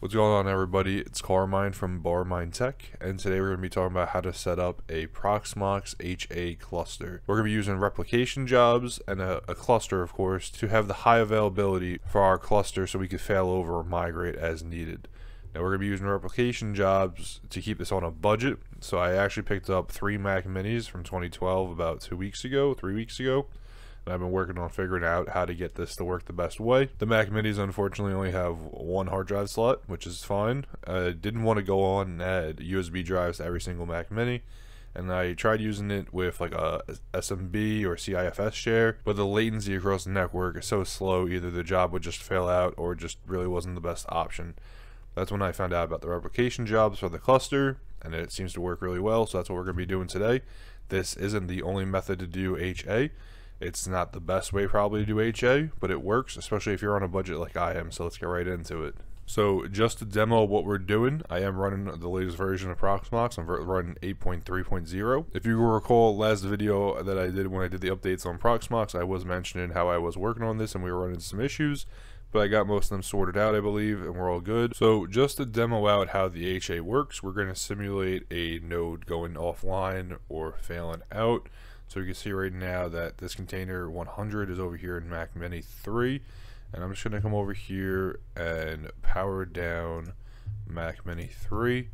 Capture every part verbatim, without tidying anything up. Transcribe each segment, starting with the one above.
What's going on, everybody? It's Carmine from Barmine Tech, and today we're going to be talking about how to set up a Proxmox H A cluster. We're going to be using replication jobs and a, a cluster, of course, to have the high availability for our cluster so we could fail over or migrate as needed. Now, we're going to be using replication jobs to keep this on a budget. So I actually picked up three Mac Minis from twenty twelve about two weeks ago, three weeks ago. And I've been working on figuring out how to get this to work the best way. The Mac Minis unfortunately only have one hard drive slot, which is fine. I didn't want to go on and add U S B drives to every single Mac Mini, and I tried using it with like a S M B or C I F S share, but the latency across the network is so slow, either the job would just fail out or just really wasn't the best option. That's when I found out about the replication jobs for the cluster, and it seems to work really well, so that's what we're going to be doing today. This isn't the only method to do H A. It's not the best way probably to do H A, but it works, especially if you're on a budget like I am, so let's get right into it. So just to demo what we're doing, I am running the latest version of Proxmox. I'm running eight point three point zero. If you recall last video that I did when I did the updates on Proxmox, I was mentioning how I was working on this and we were running some issues, but I got most of them sorted out, I believe, and we're all good. So just to demo out how the H A works, we're going to simulate a node going offline or failing out. So you can see right now that this container one hundred is over here in Mac Mini three, and I'm just going to come over here and power down Mac Mini three.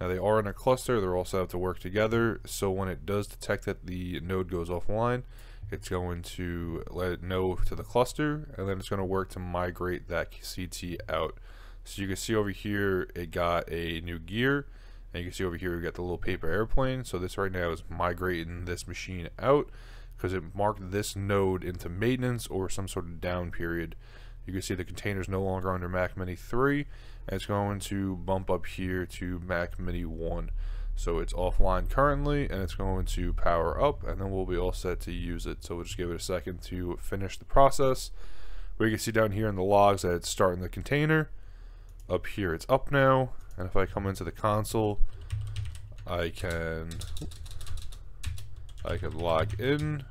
Now they are in a cluster, they're also have to work together, so when it does detect that the node goes offline, it's going to let it know to the cluster, and then it's going to work to migrate that C T out. So you can see over here it got a new gear. And you can see over here, we've got the little paper airplane. So this right now is migrating this machine out because it marked this node into maintenance or some sort of down period. You can see the container is no longer under Mac Mini three, and it's going to bump up here to Mac Mini one. So it's offline currently, and it's going to power up, and then we'll be all set to use it. So we'll just give it a second to finish the process. We can see down here in the logs that it's starting the container. Up here, it's up now. And if I come into the console, I can I can log in,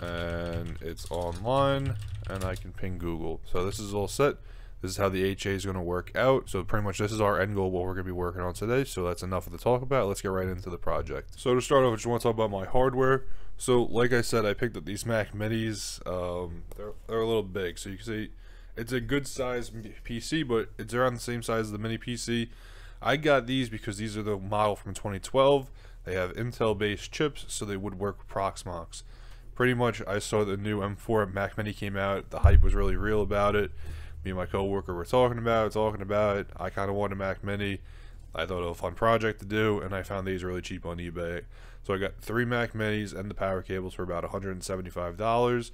and it's online, and I can ping Google. So this is all set. This is how the H A is going to work out. So pretty much this is our end goal, what we're going to be working on today. So that's enough of the talk about. Let's get right into the project. So to start off, I just want to talk about my hardware. So like I said, I picked up these Mac Minis. Um, they're, they're a little big, so you can see it's a good size P C, but it's around the same size as the mini P C. I got these because these are the model from twenty twelve. They have Intel based chips, so they would work with Proxmox. Pretty much I saw the new M four Mac Mini came out. The hype was really real about it. Me and my coworker were talking about it, talking about it. I kind of wanted a Mac Mini. I thought it was a fun project to do, and I found these really cheap on eBay. So I got three Mac Minis and the power cables for about one hundred seventy-five dollars.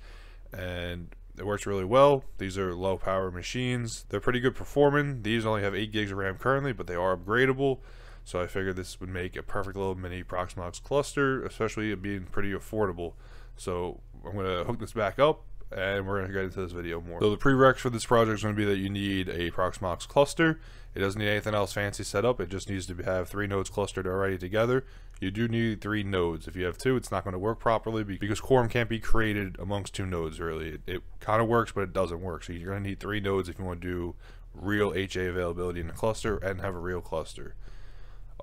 And it works really well. These are low power machines. They're pretty good performing. These only have eight gigs of RAM currently, but they are upgradable. So I figured this would make a perfect little mini Proxmox cluster, especially it being pretty affordable. So I'm gonna hook this back up and we're gonna get into this video more. So the prereqs for this project is gonna be that you need a Proxmox cluster. It doesn't need anything else fancy set up. It just needs to have three nodes clustered already together. You do need three nodes. If you have two, it's not going to work properly because quorum can't be created amongst two nodes, really. It, it kind of works, but it doesn't work. So you're going to need three nodes if you want to do real H A availability in a cluster and have a real cluster.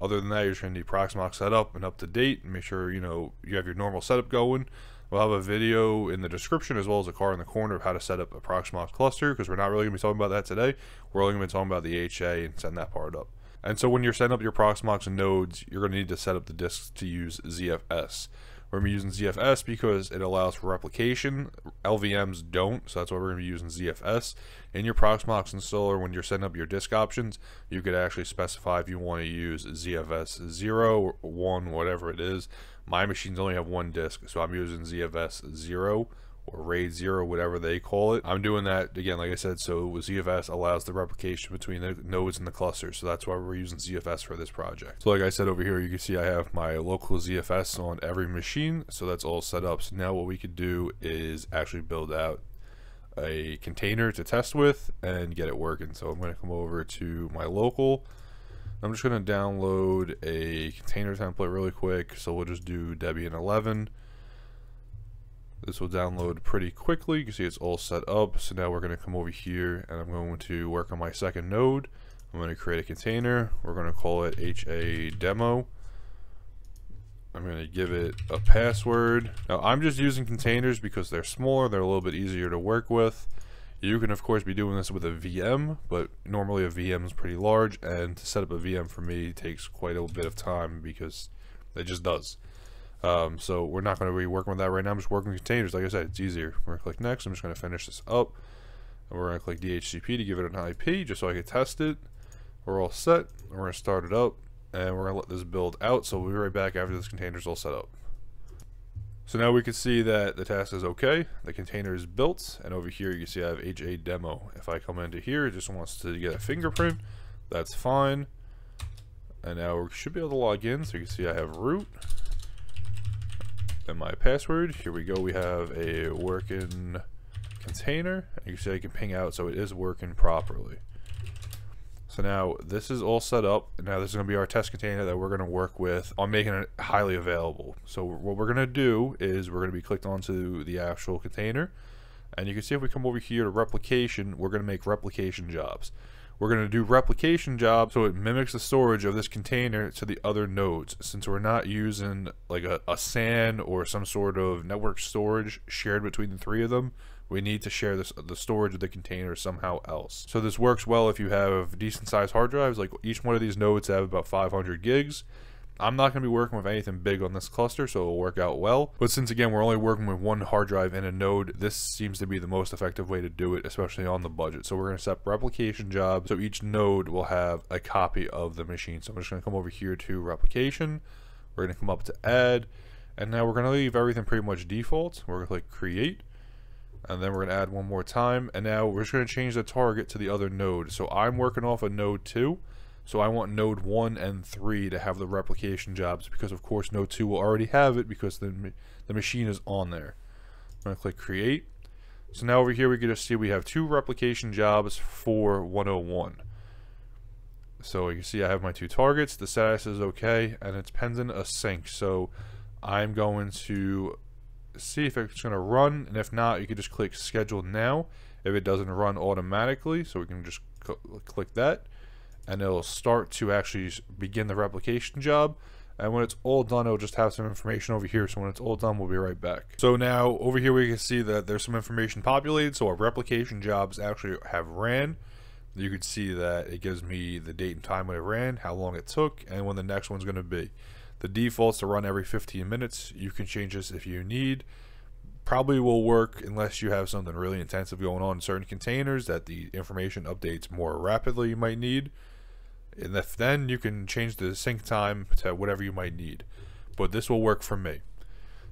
Other than that, you're just going to need Proxmox set up and up to date, and make sure you know you have your normal setup going. We'll have a video in the description as well as a card in the corner of how to set up a Proxmox cluster, because we're not really going to be talking about that today. We're only going to be talking about the H A and setting that part up. And so when you're setting up your Proxmox nodes, you're going to need to set up the disks to use Z F S. We're going to be using Z F S because it allows for replication. L V Ms don't, so that's why we're going to be using Z F S. In your Proxmox installer, when you're setting up your disk options, you could actually specify if you want to use Z F S zero, one, whatever it is. My machines only have one disk, so I'm using Z F S zero or RAID zero, whatever they call it. I'm doing that, again, like I said, so Z F S allows the replication between the nodes and the cluster, so that's why we're using Z F S for this project. So like I said over here, you can see I have my local Z F S on every machine, so that's all set up. So now what we could do is actually build out a container to test with and get it working. So I'm going to come over to my local. I'm just going to download a container template really quick, so we'll just do Debian eleven. This will download pretty quickly. You can see it's all set up. So now we're going to come over here and I'm going to work on my second node. I'm going to create a container. We're going to call it H A demo. I'm going to give it a password. Now I'm just using containers because they're smaller. They're a little bit easier to work with. You can of course be doing this with a V M, but normally a V M is pretty large, and to set up a V M for me takes quite a bit of time because it just does. Um, so we're not going to be working with that right now. I'm just working with containers. Like I said, it's easier. We're going to click next. I'm just going to finish this up. And we're going to click D H C P to give it an I P just so I can test it. We're all set. We're going to start it up and we're going to let this build out. So we'll be right back after this container is all set up. So now we can see that the task is okay. The container is built, and over here you can see I have H A demo. If I come into here, it just wants to get a fingerprint. That's fine. And now we should be able to log in. So you can see I have root. And my password. Here we go. We have a working container. You can see I can ping out, so it is working properly. So now this is all set up. Now this is going to be our test container that we're going to work with on making it highly available. So what we're going to do is we're going to be clicked onto the actual container, and you can see if we come over here to replication, we're going to make replication jobs. We're going to do replication jobs so it mimics the storage of this container to the other nodes, since we're not using like a, a S A N or some sort of network storage shared between the three of them. We need to share this, the storage of the container somehow else. So this works well if you have decent sized hard drives. Like each one of these nodes have about five hundred gigs. I'm not going to be working with anything big on this cluster, so it'll work out well. But since again, we're only working with one hard drive in a node, this seems to be the most effective way to do it, especially on the budget. So we're going to set replication jobs, so each node will have a copy of the machine. So I'm just going to come over here to replication. We're going to come up to add, and now we're going to leave everything pretty much default. We're going to click create, and then we're going to add one more time. And now we're just going to change the target to the other node. So I'm working off of node two. So I want node one and three to have the replication jobs, because of course node two will already have it because the, the machine is on there. I'm going to click create. So now over here we can just see we have two replication jobs for one oh one. So you can see I have my two targets, the status is okay, and it's pending a sync. So I'm going to see if it's going to run, and if not, you can just click schedule now if it doesn't run automatically. So we can just click that, and it'll start to actually begin the replication job. And when it's all done, it'll just have some information over here. So when it's all done, we'll be right back. So now over here we can see that there's some information populated, so our replication jobs actually have ran. You can see that it gives me the date and time when it ran, how long it took, and when the next one's going to be. The default's to run every fifteen minutes. You can change this if you need. Probably will work unless you have something really intensive going on in certain containers that the information updates more rapidly you might need. And if then, you can change the sync time to whatever you might need. But this will work for me.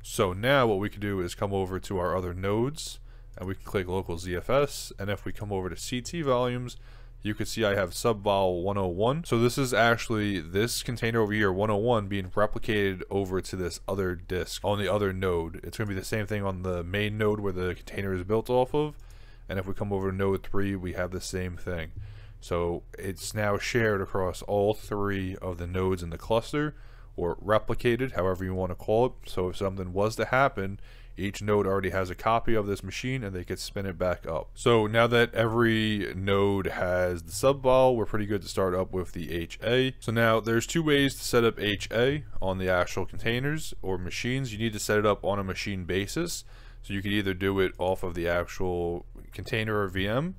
So now what we can do is come over to our other nodes, and we can click local Z F S. And if we come over to C T volumes, you can see I have subvol one oh one. So this is actually this container over here, one oh one, being replicated over to this other disk on the other node. It's going to be the same thing on the main node where the container is built off of. And if we come over to node three, we have the same thing. So it's now shared across all three of the nodes in the cluster, or replicated, however you want to call it. So if something was to happen, each node already has a copy of this machine and they could spin it back up. So now that every node has the subvol, we're pretty good to start up with the H A. So now there's two ways to set up H A on the actual containers or machines. You need to set it up on a machine basis. So you can either do it off of the actual container or V M.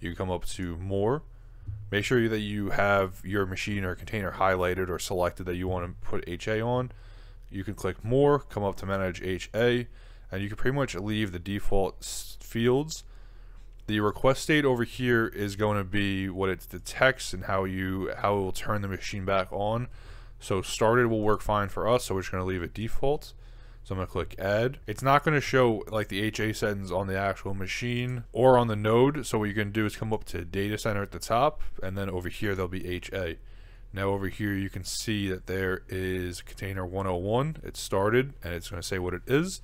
You come up to more. Make sure that you have your machine or container highlighted or selected that you want to put H A on. You can click more, come up to manage H A, and you can pretty much leave the default fields. The request state over here is going to be what it detects and how you how it will turn the machine back on. So started will work fine for us, so we're just going to leave it default. So I'm going to click add. It's not going to show like the H A settings on the actual machine or on the node. So what you're going to do is come up to data center at the top, and then over here there'll be H A. Now over here you can see that there is container one oh one. It started and it's going to say what it is.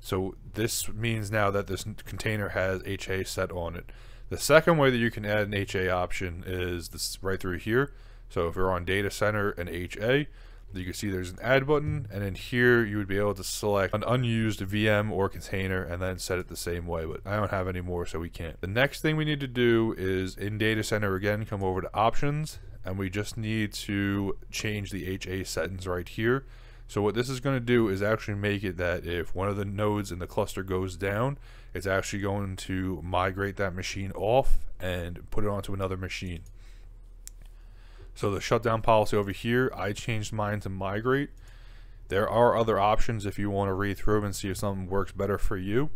So this means now that this container has H A set on it. The second way that you can add an H A option is this right through here. So if you're on data center and H A, you can see there's an add button, and then here you would be able to select an unused V M or container and then set it the same way, but I don't have any more, so we can't. The next thing we need to do is in data center again, come over to options, and we just need to change the H A settings right here. So what this is going to do is actually make it that if one of the nodes in the cluster goes down, it's actually going to migrate that machine off and put it onto another machine. So the shutdown policy over here, I changed mine to migrate. There are other options if you want to read through them and see if something works better for you,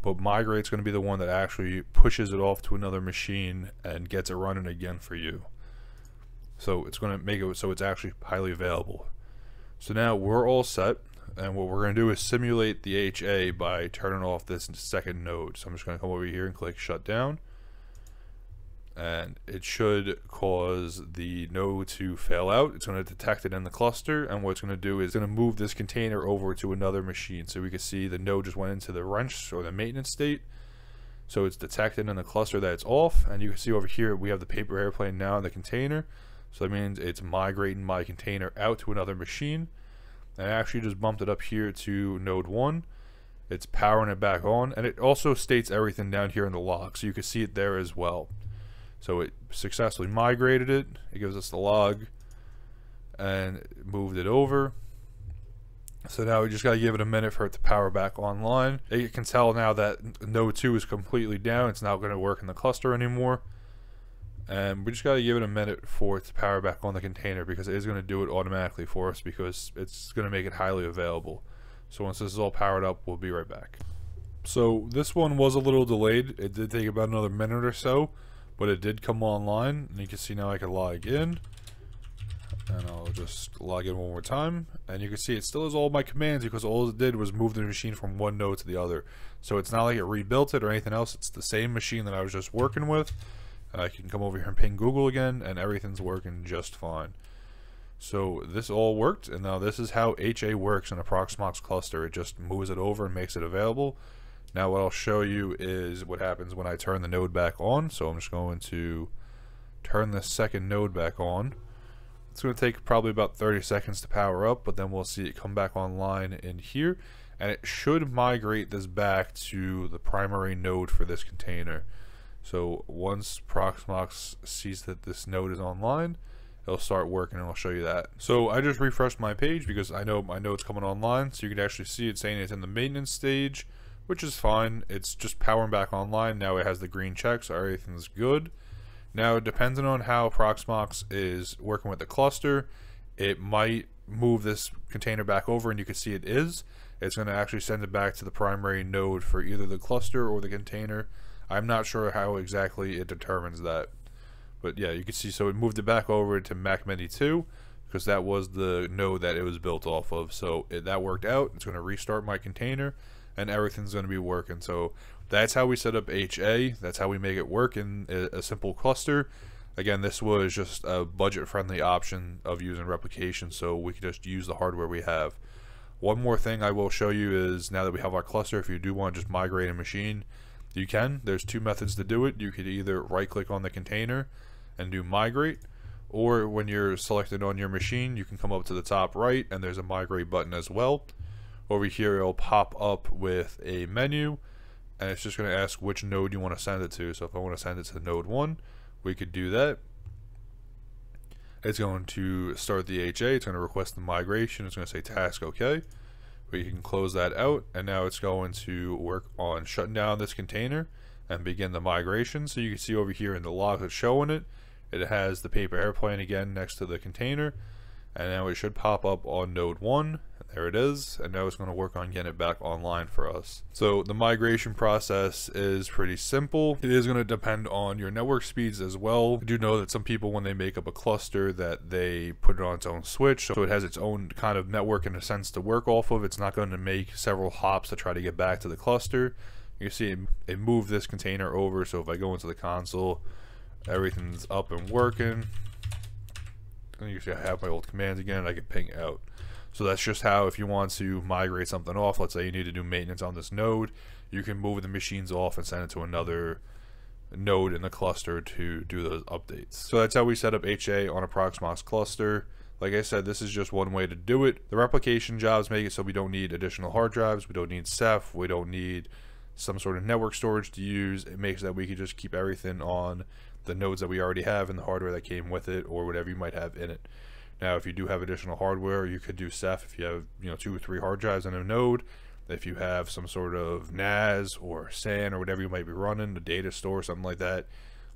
but migrate's going to be the one that actually pushes it off to another machine and gets it running again for you. So it's going to make it so it's actually highly available. So now we're all set, and what we're going to do is simulate the H A by turning off this second node. So I'm just going to come over here and click shut down, and it should cause the node to fail out. It's going to detect it in the cluster, and what it's going to do is it's going to move this container over to another machine. So we can see the node just went into the wrench or the maintenance state. So it's detected in the cluster that it's off, and you can see over here we have the paper airplane now in the container. So that means it's migrating my container out to another machine. And I actually just bumped it up here to node one. It's powering it back on, and it also states everything down here in the log, so you can see it there as well. So it successfully migrated it. It gives us the log and moved it over. So now we just got to give it a minute for it to power back online. It can tell now that node two is completely down. It's not going to work in the cluster anymore. And we just got to give it a minute for it to power back on the container, because it is going to do it automatically for us, because it's going to make it highly available. So once this is all powered up, we'll be right back. So this one was a little delayed. It did take about another minute or so, but it did come online, and you can see now I can log in, and I'll just log in one more time, and you can see it still has all my commands, because all it did was move the machine from one node to the other. So it's not like it rebuilt it or anything else. It's the same machine that I was just working with. I can come over here and ping Google again, and everything's working just fine. So this all worked, and now this is how H A works in a Proxmox cluster. It just moves it over and makes it available. Now what I'll show you is what happens when I turn the node back on. So I'm just going to turn the second node back on. It's going to take probably about thirty seconds to power up, but then we'll see it come back online in here, and it should migrate this back to the primary node for this container. So once Proxmox sees that this node is online, it'll start working, and I'll show you that. So I just refreshed my page because I know my node's coming online, so you can actually see it saying it's in the maintenance stage, which is fine. It's just powering back online. Now it has the green check, so everything's good. Now, depending on how Proxmox is working with the cluster, it might move this container back over, and you can see it is. It's going to actually send it back to the primary node for either the cluster or the container. I'm not sure how exactly it determines that, but yeah, you can see, so it moved it back over to Mac Mini two, because that was the node that it was built off of. So it, that worked out. It's going to restart my container, and everything's going to be working. So that's how we set up H A. That's how we make it work in a, a simple cluster. Again, this was just a budget-friendly option of using replication, so we could just use the hardware we have. One more thing I will show you is, now that we have our cluster, if you do want to just migrate a machine, you can. There's two methods to do it. You could either right click on the container and do migrate, or when you're selected on your machine, you can come up to the top right and there's a migrate button as well. Over here it'll pop up with a menu, and it's just going to ask which node you want to send it to. So if I want to send it to node one, we could do that. It's going to start the H A, it's going to request the migration, it's going to say task okay. We can close that out, and now it's going to work on shutting down this container and begin the migration. So you can see over here in the log that's showing it, it has the paper airplane again next to the container, and now it should pop up on node one. There it is, and now it's going to work on getting it back online for us. So the migration process is pretty simple. It is going to depend on your network speeds as well. I do know that some people, when they make up a cluster, that they put it on its own switch, so it has its own kind of network in a sense to work off of. It's not going to make several hops to try to get back to the cluster. You see it moved this container over, so if I go into the console, everything's up and working, and you see I have my old commands again, and I can ping out. So that's just how, if you want to migrate something off, let's say you need to do maintenance on this node, you can move the machines off and send it to another node in the cluster to do those updates. So that's how we set up H A on a Proxmox cluster. Like I said, this is just one way to do it. The replication jobs make it so we don't need additional hard drives, we don't need Ceph, we don't need some sort of network storage to use. It makes that we can just keep everything on the nodes that we already have and the hardware that came with it, or whatever you might have in it. Now, if you do have additional hardware, you could do Ceph if you have, you know, two or three hard drives in a node. If you have some sort of N A S or SAN or whatever you might be running, the data store, something like that,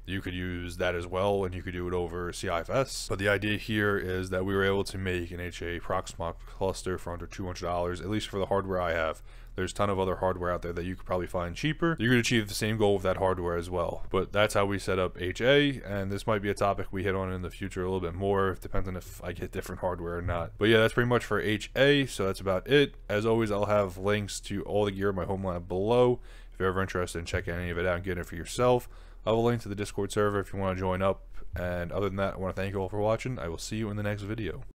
you could use that as well, and you could do it over C I F S. But the idea here is that we were able to make an H A Proxmox cluster for under two hundred dollars, at least for the hardware I have. There's a ton of other hardware out there that you could probably find cheaper. You could achieve the same goal with that hardware as well. But that's how we set up H A, and this might be a topic we hit on in the future a little bit more. It depends on if I get different hardware or not. But yeah, that's pretty much for H A, so that's about it. As always, I'll have links to all the gear in my home lab below. If you're ever interested in checking any of it out and getting it for yourself, I will link to the Discord server if you want to join up. And other than that, I want to thank you all for watching. I will see you in the next video.